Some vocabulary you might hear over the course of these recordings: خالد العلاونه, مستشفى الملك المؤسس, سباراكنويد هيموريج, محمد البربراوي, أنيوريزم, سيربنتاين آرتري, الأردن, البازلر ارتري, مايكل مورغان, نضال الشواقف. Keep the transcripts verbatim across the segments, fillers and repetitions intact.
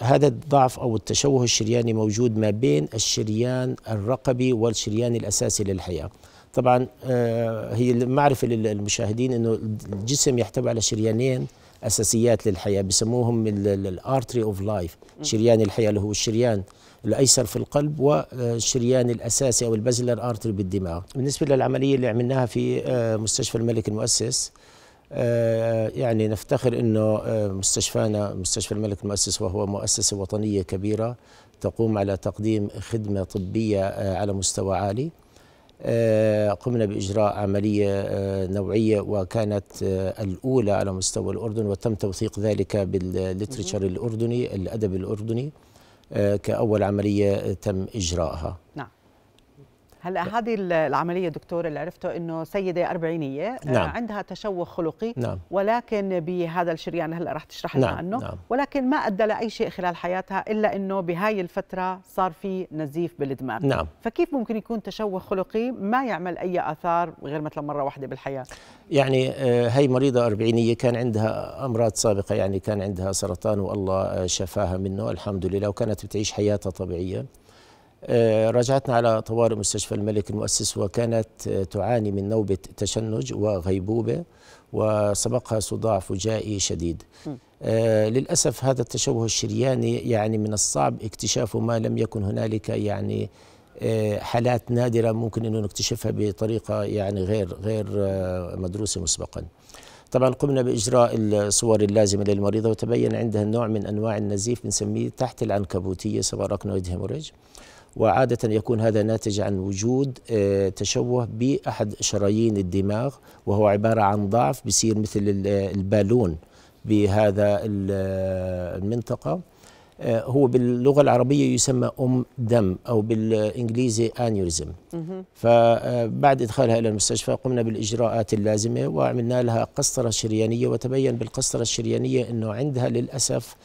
هذا الضعف أو التشوه الشرياني موجود ما بين الشريان الرقبي والشريان الأساسي للحياة. طبعا هي المعرفة للمشاهدين أنه الجسم يحتوي على شريانين أساسيات للحياة بسموهم الارتري اوف لايف، شريان الحياة اللي هو الشريان الأيسر في القلب والشريان الأساسي أو البازلر ارتري بالدماغ. بالنسبة للعملية اللي عملناها في مستشفى الملك المؤسس، يعني نفتخر أنه مستشفانا مستشفى الملك المؤسس وهو مؤسسة وطنية كبيرة تقوم على تقديم خدمة طبية على مستوى عالي. قمنا بإجراء عملية نوعية وكانت الأولى على مستوى الأردن، وتم توثيق ذلك بالليتريتشر الأردني الأدب الأردني كأول عملية تم إجراءها. نعم. هلا هذه العملية دكتور اللي عرفته انه سيدة أربعينية، نعم، عندها تشوه خلقي، نعم، ولكن بهذا الشريان هلا رح تشرح لنا، نعم، عنه، نعم، ولكن ما ادى لاي شيء خلال حياتها الا انه بهاي الفترة صار في نزيف بالدماغ، نعم، فكيف ممكن يكون تشوه خلقي ما يعمل اي اثار غير مثلا مرة واحدة بالحياة؟ يعني هي مريضة أربعينية كان عندها امراض سابقة، يعني كان عندها سرطان والله شفاها منه الحمد لله، وكانت بتعيش حياتها طبيعية. رجعتنا على طوارئ مستشفى الملك المؤسس وكانت تعاني من نوبة تشنج وغيبوبة وسبقها صداع فجائي شديد. للأسف هذا التشوه الشرياني يعني من الصعب اكتشافه ما لم يكن هنالك يعني حالات نادرة ممكن أن نكتشفها بطريقة يعني غير غير مدروسة مسبقا. طبعا قمنا بإجراء الصور اللازمة للمريضة وتبين عندها نوع من أنواع النزيف بنسميه تحت العنكبوتية سباراكنويد هيموريج، وعادة يكون هذا ناتج عن وجود تشوه بأحد شرايين الدماغ وهو عبارة عن ضعف بيصير مثل البالون بهذا المنطقة، هو باللغة العربية يسمى أم دم أو بالإنجليزي أنيوريزم. فبعد إدخالها إلى المستشفى قمنا بالإجراءات اللازمة وعملنا لها قسطرة شريانية، وتبين بالقسطرة الشريانية أنه عندها للأسف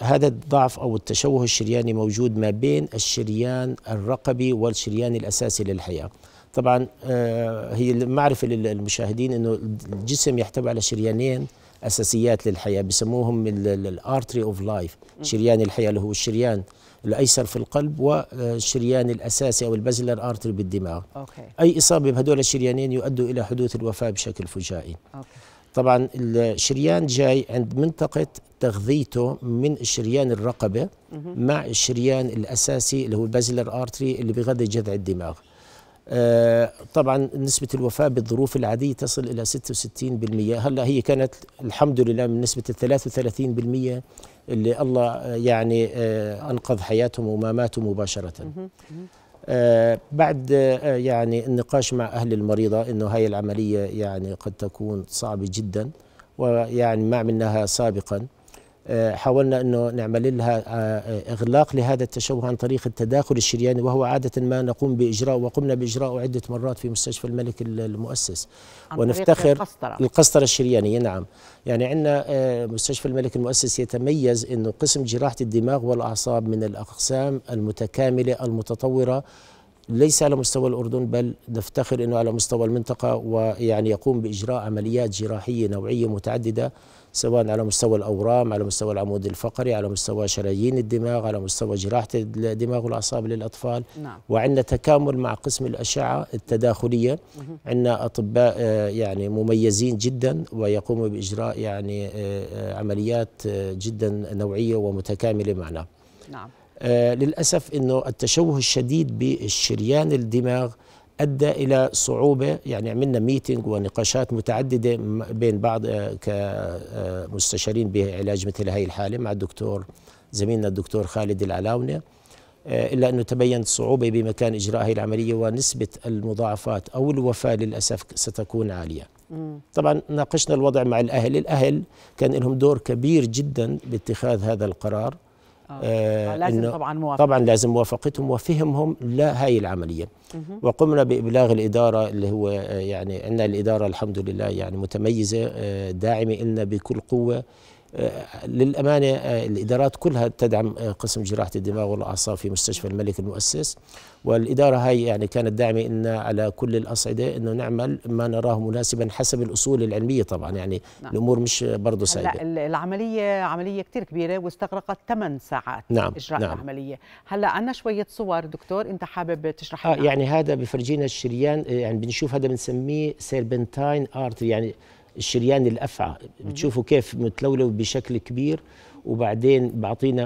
هذا الضعف أو التشوه الشرياني موجود ما بين الشريان الرقبي والشريان الأساسي للحياة. طبعا هي المعرفة للمشاهدين أنه الجسم يحتوي على شريانين أساسيات للحياة بسموهم الارتري اوف لايف، شريان الحياة اللي هو الشريان الأيسر في القلب والشريان الأساسي أو البازلر ارتري بالدماغ. أوكي. أي إصابة بهدول الشريانين يؤدوا إلى حدوث الوفاة بشكل فجائي. أوكي. طبعا الشريان جاي عند منطقة تغذيته من الشريان الرقبة مع الشريان الأساسي اللي هو البازلر ارتري اللي بيغذي جذع الدماغ. آه طبعا نسبة الوفاة بالظروف العادية تصل إلى ستة وستين بالمئة، هلا هي كانت الحمد لله من نسبة ال ثلاثة وثلاثين بالمئة اللي الله يعني آه أنقذ حياتهم ومماتهم مباشرة. آه بعد آه يعني النقاش مع أهل المريضة إنه هاي العملية يعني قد تكون صعبة جدا ويعني ما عملناها سابقا، حاولنا أنه نعمل لها إغلاق لهذا التشوه عن طريق التداخل الشرياني، وهو عادة ما نقوم بإجراء وقمنا بإجراءه عدة مرات في مستشفى الملك المؤسس. ونفتخر القسطرة الشريانية، نعم، يعني عندنا مستشفى الملك المؤسس يتميز أنه قسم جراحة الدماغ والأعصاب من الأقسام المتكاملة المتطورة ليس على مستوى الأردن بل نفتخر أنه على مستوى المنطقة، ويعني يقوم بإجراء عمليات جراحية نوعية متعددة سواء على مستوى الأورام، على مستوى العمود الفقري، على مستوى شرايين الدماغ، على مستوى جراحة الدماغ والأعصاب للأطفال. نعم. وعندنا تكامل مع قسم الأشعة التداخلية، عندنا أطباء يعني مميزين جدا ويقوموا بإجراء يعني عمليات جدا نوعية ومتكاملة معنا. نعم. آه للأسف أنه التشوه الشديد بالشريان الدماغ أدى إلى صعوبة، يعني عملنا ميتينج ونقاشات متعددة بين بعض آه كمستشارين بعلاج مثل هاي الحالة مع الدكتور زميلنا الدكتور خالد العلاونه، آه إلا أنه تبينت صعوبة بمكان إجراء هاي العملية ونسبة المضاعفات أو الوفاة للأسف ستكون عالية. طبعا ناقشنا الوضع مع الأهل، الأهل كان لهم دور كبير جدا باتخاذ هذا القرار. آه لازم طبعا موافقتهم طبعا لازم موافقتهم وفهمهم لهي العمليه. وقمنا بابلاغ الاداره اللي هو يعني عندنا الاداره الحمد لله يعني متميزه داعمه لنا بكل قوه، للأمانة الإدارات كلها تدعم قسم جراحة الدماغ والأعصاب في مستشفى الملك المؤسس، والإدارة هاي يعني كانت داعمة لنا على كل الأصعدة إنه نعمل ما نراه مناسبا حسب الأصول العلمية طبعا. يعني نعم. الأمور مش برضه سهلة. لا العملية عملية كتير كبيرة واستغرقت ثمان ساعات نعم. إجراء نعم. العملية. هلا عندنا شوية صور دكتور أنت حابب تشرحها؟ آه يعني هذا بفرجينا الشريان، يعني بنشوف هذا بنسميه سيربنتاين آرتري، يعني الشريان الأفعى، بتشوفوا كيف متلولو بشكل كبير. وبعدين بعطينا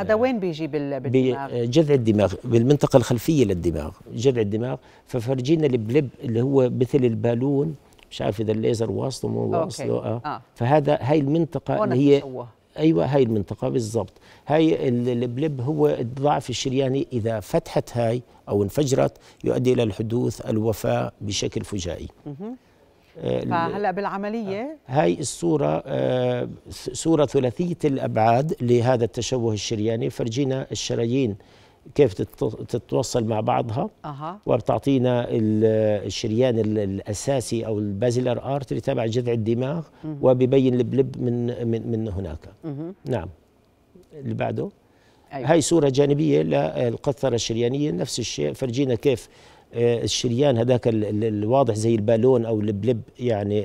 هذا وين بيجي بالدماغ؟ جذع الدماغ، بالمنطقة الخلفية للدماغ، جذع الدماغ. ففرجينا البلب اللي هو مثل البالون، مش عارف إذا الليزر واصله مو واصله آه. آه. فهذا هاي المنطقة اللي هي تسوه. أيوة هاي المنطقة بالضبط، هاي البلب هو الضعف الشرياني، إذا فتحت هاي أو انفجرت يؤدي إلى الحدوث الوفاة بشكل فجائي. فهلا بالعملية هاي الصورة صورة ثلاثية الأبعاد لهذا التشوه الشرياني، فرجينا الشرايين كيف تتوصل مع بعضها أه. وبتعطينا الشريان الأساسي أو البازيلر آرتري تبع جذع الدماغ مه. وبيبين البلب من من, من هناك مه. نعم اللي بعده أيوة. هاي صورة جانبية للقطرة الشريانية، نفس الشيء فرجينا كيف الشريان هذاك الواضح زي البالون أو البلب، يعني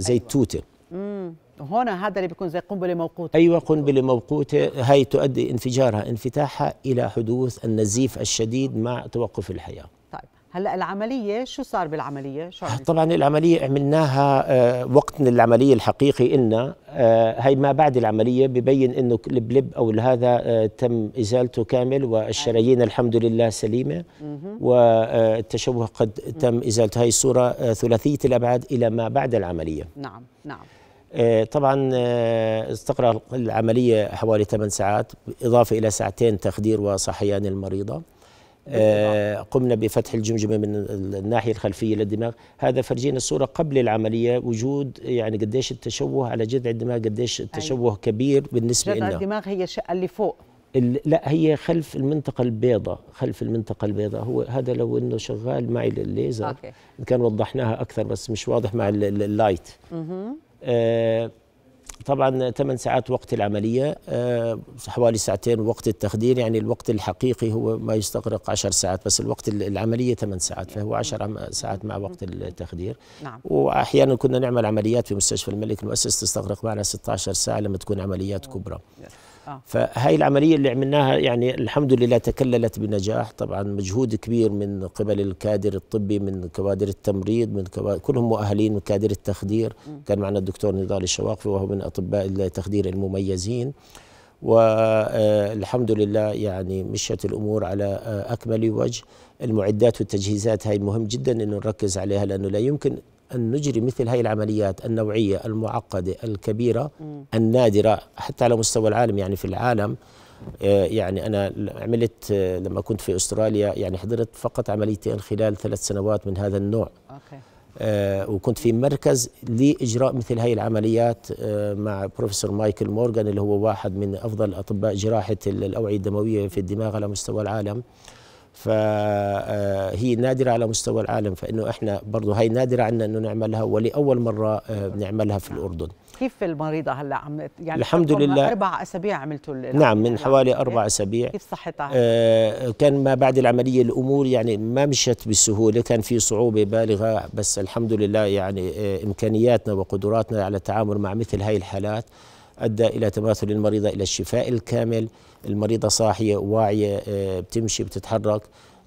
زي أيوة. التوتة مم. هون هذا اللي بيكون زي قنبلة موقوتة. أيوة قنبلة موقوتة، هاي تؤدي انفجارها انفتاحها إلى حدوث النزيف الشديد مع توقف الحياة. طيب هلا العملية شو صار بالعملية؟ شو طبعا العملية عملناها وقت العملية الحقيقي إلنا، هي ما بعد العملية ببين إنه البلب أو هذا تم إزالته كامل، والشرايين الحمد لله سليمة، والتشوه قد تم إزالته. هي الصورة ثلاثية الأبعاد إلى ما بعد العملية. نعم نعم طبعا استقرار العملية حوالي ثمان ساعات، إضافة إلى ساعتين تخدير وصحيان المريضة. قمنا بفتح الجمجمة من الناحية الخلفية للدماغ. هذا فرجينا الصورة قبل العملية، وجود يعني قديش التشوه على جذع الدماغ، قديش التشوه كبير بالنسبة لنا. جذع الدماغ هي الشقة اللي فوق، لا هي خلف المنطقة البيضاء، خلف المنطقة البيضاء. هو هذا لو انه شغال معي الليزر أوكي. كان وضحناها أكثر بس مش واضح مع اللايت. آه طبعا ثمان ساعات وقت العملية، آه حوالي ساعتين وقت التخدير، يعني الوقت الحقيقي هو ما يستغرق عشر ساعات، بس الوقت العملية ثمان ساعات، فهو عشر ساعات مع وقت التخدير. نعم. وأحيانا كنا نعمل عمليات في مستشفى الملك المؤسس تستغرق معنا ستة عشر ساعة لما تكون عمليات كبرى. آه. فهي العملية اللي عملناها يعني الحمد لله تكللت بنجاح. طبعا مجهود كبير من قبل الكادر الطبي، من كوادر التمريض، من كوادر كلهم مؤهلين، من كادر التخدير م. كان معنا الدكتور نضال الشواقف وهو من أطباء التخدير المميزين، والحمد لله يعني مشت الأمور على أكمل وجه. المعدات والتجهيزات هاي مهم جدا أنه نركز عليها، لأنه لا يمكن أن نجري مثل هاي العمليات النوعية المعقدة الكبيرة النادرة حتى على مستوى العالم. يعني في العالم يعني أنا عملت لما كنت في أستراليا، يعني حضرت فقط عمليتين خلال ثلاث سنوات من هذا النوع. أوكي. آه وكنت في مركز لإجراء مثل هاي العمليات آه مع بروفيسور مايكل مورغان اللي هو واحد من أفضل أطباء جراحة الأوعية الدموية في الدماغ على مستوى العالم. فهي نادرة على مستوى العالم، فإنه إحنا برضه هي نادرة عنا إنه نعملها، ولأول مرة بنعملها في الأردن. كيف المريضة هلا عم يعني الحمد لله أربع أسابيع عملتوا؟ نعم من حوالي أربع أسابيع. كيف صحتها؟ آه كان ما بعد العملية الأمور يعني ما مشت بسهولة، كان في صعوبة بالغة، بس الحمد لله يعني آه إمكانياتنا وقدراتنا على التعامل مع مثل هاي الحالات أدى إلى تماثل المريضة إلى الشفاء الكامل. المريضة صاحية واعية بتمشي بتتحرك،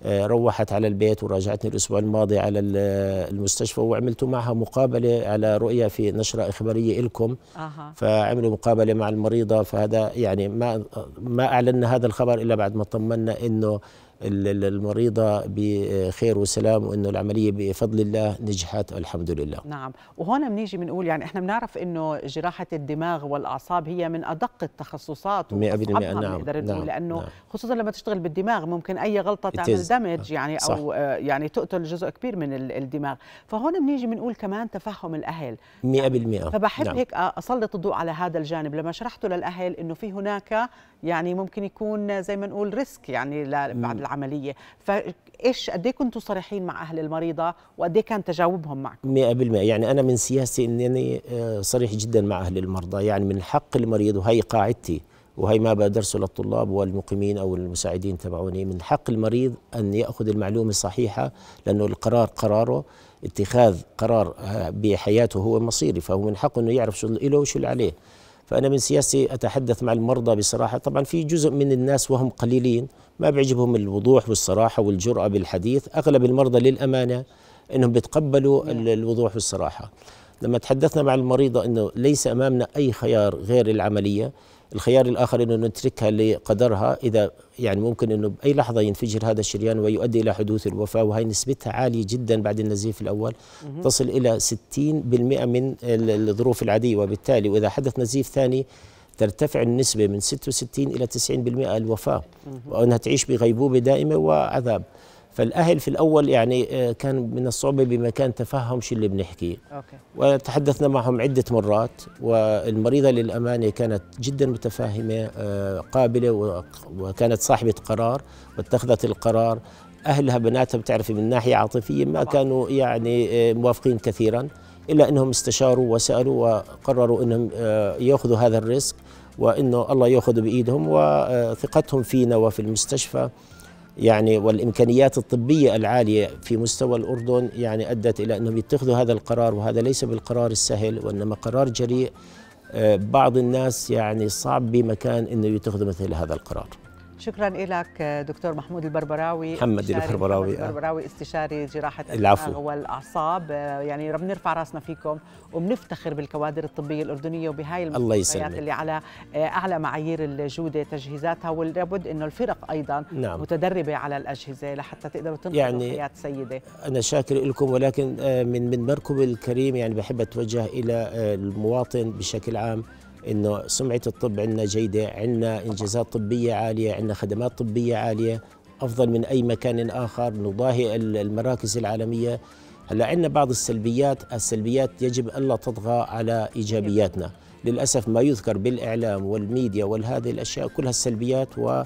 روحت على البيت وراجعتني الأسبوع الماضي على المستشفى، وعملت معها مقابلة على رؤية في نشرة إخبارية لكم آه. فعملوا مقابلة مع المريضة، فهذا يعني ما ما أعلنا هذا الخبر إلا بعد ما طمنا إنه المريضة بخير وسلام، وإنه العملية بفضل الله نجحت الحمد لله. نعم وهنا بنيجي بنقول يعني إحنا بنعرف إنه جراحة الدماغ والأعصاب هي من أدق التخصصات وأصعبها بنقدر نقول، لأنه نعم. خصوصا لما تشتغل بالدماغ ممكن أي غلطة تعمل دمج يعني صح. أو يعني تقتل جزء كبير من الدماغ، فهون بنيجي بنقول كمان تفهم الأهل مئة بالمئة. فبحب نعم. هيك أسلط الضوء على هذا الجانب لما شرحته للأهل، إنه في هناك يعني ممكن يكون زي ما نقول ريسك يعني بعد العمليه، فايش قد ايه كنتوا صريحين مع اهل المريضه وقد ايه كان تجاوبهم معكم؟ مئة بالمئة يعني انا من سياستي انني صريح جدا مع اهل المرضى، يعني من حق المريض وهي قاعدتي وهي ما بدرسه للطلاب والمقيمين او المساعدين تبعوني، من حق المريض ان ياخذ المعلومه الصحيحه لانه القرار قراره، اتخاذ قرار بحياته هو مصيري، فهو من حقه انه يعرف شو له وشو اللي عليه. فأنا من سياستي أتحدث مع المرضى بصراحة. طبعا في جزء من الناس وهم قليلين ما بيعجبهم الوضوح والصراحة والجرأة بالحديث، أغلب المرضى للأمانة أنهم بيتقبلوا الوضوح والصراحة. لما تحدثنا مع المريضة أنه ليس أمامنا أي خيار غير العملية، الخيار الآخر أنه نتركها لقدرها، إذا يعني ممكن أنه بأي لحظة ينفجر هذا الشريان ويؤدي إلى حدوث الوفاة، وهي نسبتها عالية جدا بعد النزيف الأول تصل إلى ستين بالمئة من الظروف العادية، وبالتالي وإذا حدث نزيف ثاني ترتفع النسبة من ستة وستين بالمئة إلى تسعين بالمئة الوفاة، وأنها تعيش بغيبوبة دائمة وعذاب. فالأهل في الأول يعني كان من الصعوبة بمكان تفهم شو اللي بنحكيه، وتحدثنا معهم عدة مرات، والمريضة للأمانة كانت جدا متفاهمة قابلة وكانت صاحبة قرار واتخذت القرار. أهلها بناتها بتعرفي من ناحية عاطفية ما كانوا يعني موافقين كثيرا، إلا أنهم استشاروا وسألوا وقرروا أنهم يأخذوا هذا الرزق وأنه الله يأخذه بإيدهم، وثقتهم فينا وفي المستشفى يعني والإمكانيات الطبية العالية في مستوى الأردن يعني أدت إلى أنهم يتخذوا هذا القرار، وهذا ليس بالقرار السهل وإنما قرار جريء. بعض الناس يعني صعب بمكان أنه يتخذوا مثل هذا القرار. شكرا لك دكتور محمود البربراوي، محمد البربراوي محمد البربراوي استشاري جراحة الدماغ والأعصاب. يعني رب نرفع راسنا فيكم وبنفتخر بالكوادر الطبية الأردنية وبهاي المستشفيات اللي على أعلى معايير الجودة تجهيزاتها، ولابد إنه الفرق أيضا نعم. متدربة على الأجهزة لحتى تقدروا تنقذوا يعني حياة سيدة. أنا شاكر لكم، ولكن من من مركب الكريم يعني بحب أتوجه إلى المواطن بشكل عام، إنه سمعة الطب عندنا جيدة، عندنا إنجازات طبية عالية، عندنا خدمات طبية عالية أفضل من أي مكان آخر نضاهي المراكز العالمية. هلا عندنا بعض السلبيات، السلبيات يجب ألا تطغى على إيجابياتنا، للأسف ما يذكر بالإعلام والميديا وهذه الأشياء كلها السلبيات و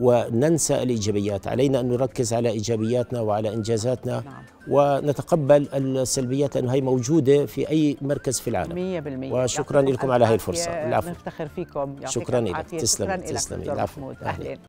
وننسى الإيجابيات. علينا أن نركز على إيجابياتنا وعلى إنجازاتنا نعم. ونتقبل السلبيات لأنه هي موجودة في أي مركز في العالم مئة بالمئة. وشكرا لكم على هذه الفرصة، العفو، نفتخر فيكم، شكرا لك، تسلم تسلم. العفو، أهلا.